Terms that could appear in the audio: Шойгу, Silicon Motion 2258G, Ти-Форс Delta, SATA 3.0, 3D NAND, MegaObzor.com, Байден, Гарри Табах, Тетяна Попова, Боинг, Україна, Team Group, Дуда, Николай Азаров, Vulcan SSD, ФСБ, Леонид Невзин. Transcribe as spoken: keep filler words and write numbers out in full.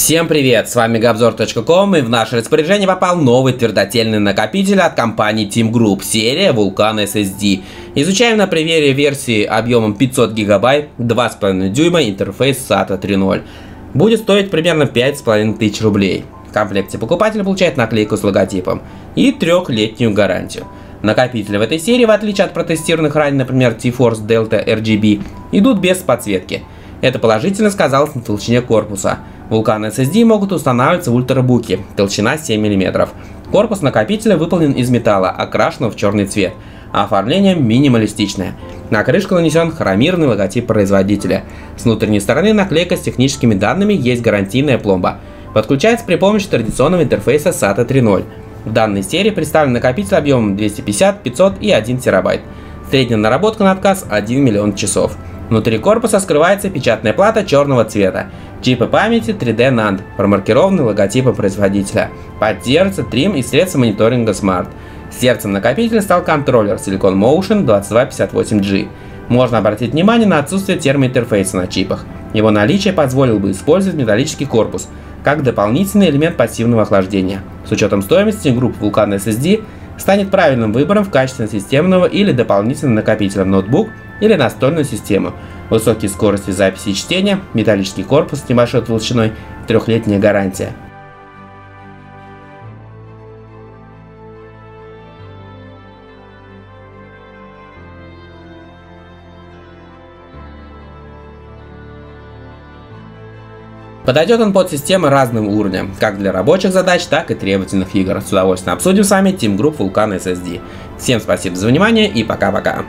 Всем привет, с вами MegaObzor точка ком, и в наше распоряжение попал новый твердотельный накопитель от компании Team Group, серия Vulcan эс эс ди. Изучаем на примере версии объемом пятьсот гигабайт, два с половиной дюйма, интерфейс сата три ноль. Будет стоить примерно пять с половиной тысяч рублей. В комплекте покупатель получает наклейку с логотипом и трехлетнюю гарантию. Накопители в этой серии, в отличие от протестированных ранее, например, Ти-Форс Delta эр джи би, идут без подсветки. Это положительно сказалось на толщине корпуса. Vulcan эс эс ди могут устанавливаться в ультрабуке, толщина семь миллиметров. Корпус накопителя выполнен из металла, окрашенного в черный цвет, а оформление минималистичное. На крышку нанесен хромированный логотип производителя. С внутренней стороны наклейка с техническими данными, есть гарантийная пломба. Подключается при помощи традиционного интерфейса сата три ноль. В данной серии представлен накопитель объемом двести пятьдесят, пятьсот и один терабайт. Средняя наработка на отказ один миллион часов. Внутри корпуса скрывается печатная плата черного цвета, чипы памяти три дэ нанд, промаркированы логотипом производителя, поддерживается трим и средства мониторинга Smart. Сердцем накопителя стал контроллер Silicon Motion двадцать два пятьдесят восемь джи. Можно обратить внимание на отсутствие термоинтерфейса на чипах. Его наличие позволило бы использовать металлический корпус как дополнительный элемент пассивного охлаждения. С учетом стоимости группы Vulcan эс эс ди станет правильным выбором в качестве системного или дополнительного накопителя в ноутбук или настольную систему. Высокие скорости записи и чтения, металлический корпус с небольшой толщиной, трехлетняя гарантия. Подойдет он под системы разным уровнем, как для рабочих задач, так и требовательных игр. С удовольствием обсудим с вами Team Group Vulcan эс эс ди. Всем спасибо за внимание и пока-пока.